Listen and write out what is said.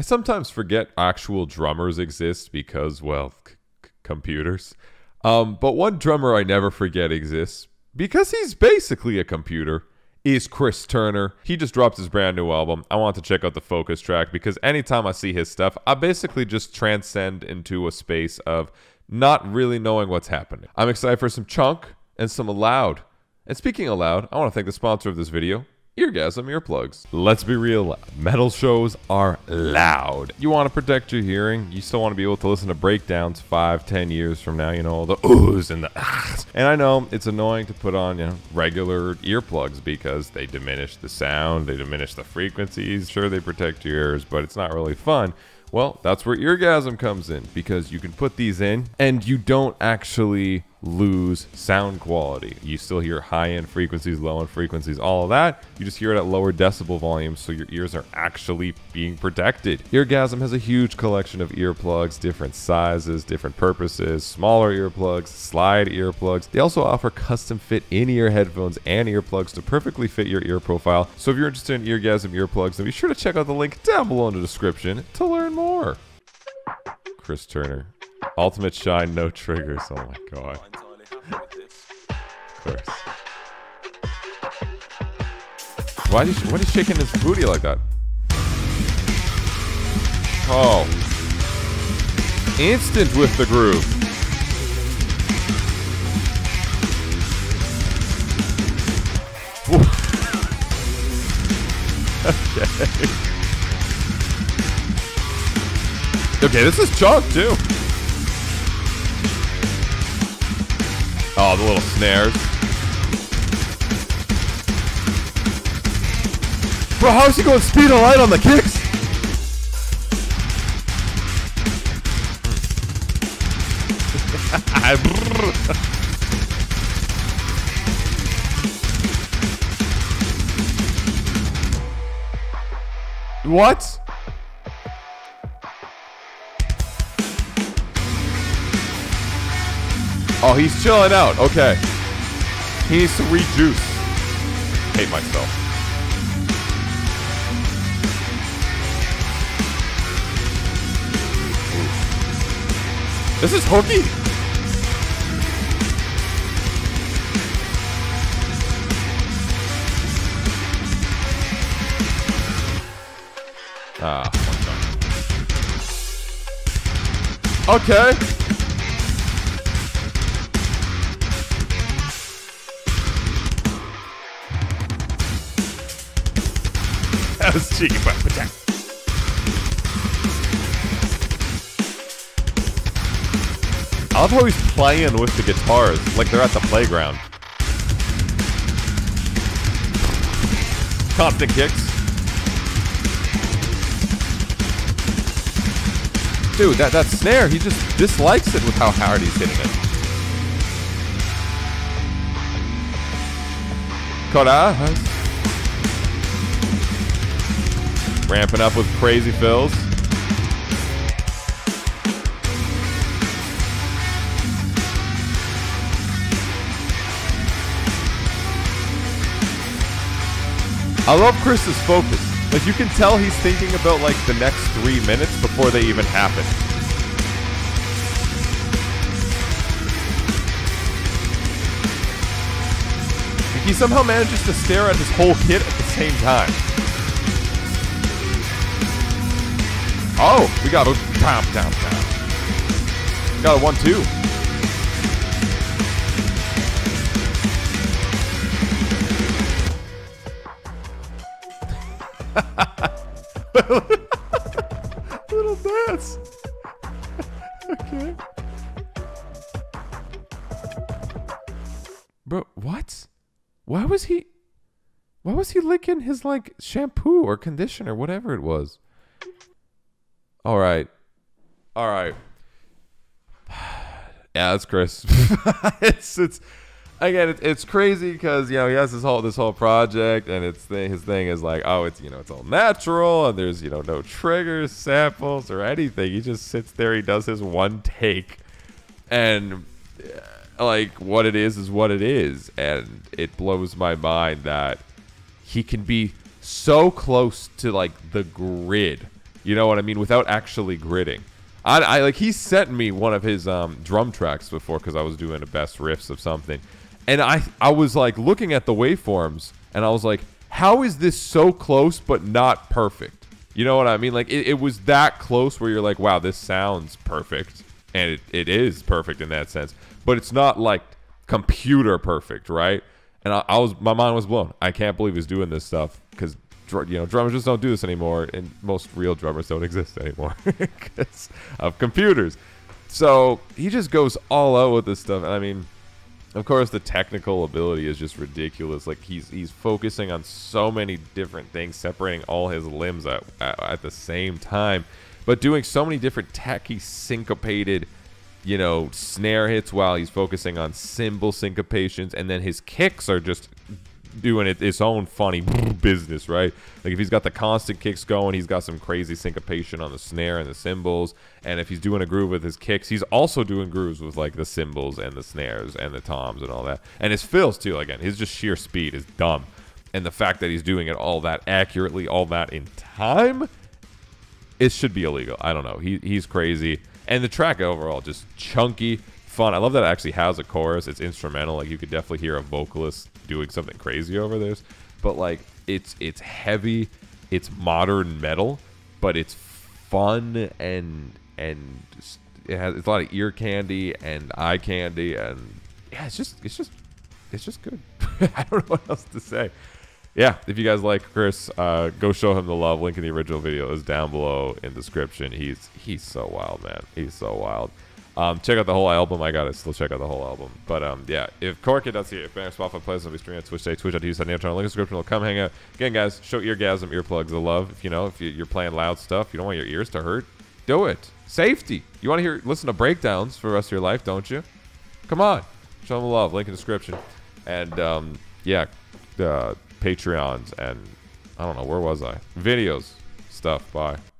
I sometimes forget actual drummers exist because, well, computers. But one drummer I never forget exists because he's basically a computer is Chris Turner. He just dropped his brand new album. I want to check out the Focus track because anytime I see his stuff, I basically just transcend into a space of not really knowing what's happening. I'm excited for some Chunk and some Aloud. And speaking of Aloud, I want to thank the sponsor of this video, Eargasm earplugs. Let's be real, metal shows are loud. You want to protect your hearing, you still want to be able to listen to breakdowns 5, 10 years from now, you know, all the oohs and the ahs. And I know it's annoying to put on, you know, regular earplugs because they diminish the sound, they diminish the frequencies. Sure, they protect your ears, but it's not really fun. Well, that's where Eargasm comes in, because you can put these in and you don't actually lose sound quality. You still hear high-end frequencies, low-end frequencies, all of that. You just hear it at lower decibel volumes, so your ears are actually being protected. Eargasm has a huge collection of earplugs, different sizes, different purposes, smaller earplugs, slide earplugs. They also offer custom fit in-ear headphones and earplugs to perfectly fit your ear profile. So if you're interested in Eargasm earplugs, then be sure to check out the link down below in the description to learn more. Chris Turner, ultimate shine, no triggers. Oh my god. Of course. Why is he shaking his booty like that? Oh, instant with the groove. Woo. Okay. Okay, this is Chunk too. Oh, the little snares. Bro, how is he going speed of light on the kicks? What? Oh, he's chilling out. Okay. He needs to rejuice. Hate myself. This is hooky. Ah. Okay. That was cheeky, but protect. I love how he's playing with the guitars, like they're at the playground. Compton kicks. Dude, that snare, he just dislikes it with how hard he's hitting it. Koda. Ramping up with crazy fills. I love Chris's focus. Like, you can tell he's thinking about, like, the next 3 minutes before they even happen. Like, he somehow manages to stare at his whole kit at the same time. Oh, we got a down. Got a 1-2. Little dance. Okay. Bro, what? Why was he licking his, like, shampoo or conditioner, whatever it was? All right. Yeah, that's Chris. It's crazy because, you know, he has this whole project, and his thing is like, oh, it's, you know, it's all natural, and there's, you know, no triggers, samples, or anything. He just sits there, he does his one take, and like, what it is what it is, and it blows my mind that he can be so close to, like, the grid You know what I mean? Without actually gritting. I like, he sent me one of his drum tracks before because I was doing the best riffs of something. And I was like looking at the waveforms and I was like, how is this so close but not perfect? You know what I mean? Like, it was that close where you're like, wow, this sounds perfect. And it is perfect in that sense. But it's not like computer perfect, right? And my mind was blown. I can't believe he's doing this stuff because, you know, drummers just don't do this anymore, and most real drummers don't exist anymore because of computers. So he just goes all out with this stuff. And I mean, of course, the technical ability is just ridiculous. Like, he's focusing on so many different things, separating all his limbs at the same time, but doing so many different tacky, syncopated, you know, snare hits while he's focusing on cymbal syncopations, and then his kicks are just doing its own funny business, right? Like, if he's got the constant kicks going, he's got some crazy syncopation on the snare and the cymbals, and if he's doing a groove with his kicks, he's also doing grooves with, like, the cymbals and the snares and the toms and all that. And his fills, too, again, his just sheer speed is dumb. And the fact that he's doing it all that accurately, all that in time, it should be illegal. I don't know. He's crazy. And the track overall, just chunky, fun. I love that it actually has a chorus. It's instrumental. Like, you could definitely hear a vocalist doing something crazy over this, but like, it's heavy, it's modern metal, but it's fun, and it has, it's a lot of ear candy and eye candy, and yeah, it's just good. I don't know what else to say. Yeah, if you guys like Chris, go show him the love. Link in the original video is down below in the description. He's so wild, man. He's so wild. Check out the whole album. I gotta still check out the whole album. But yeah, if corekid.ca, if Bang Spaffa plays, I'll be streaming on Twitch today. Twitch.tv/NamChannel. Link in the description. Will come hang out. Again, guys, show Eargasm earplugs the love. If you know, if you're playing loud stuff, you don't want your ears to hurt, do it. Safety. You want to listen to breakdowns for the rest of your life, don't you? Come on. Show them the love. Link in the description. And yeah, Patreons and I don't know, where was I? Videos. Stuff. Bye.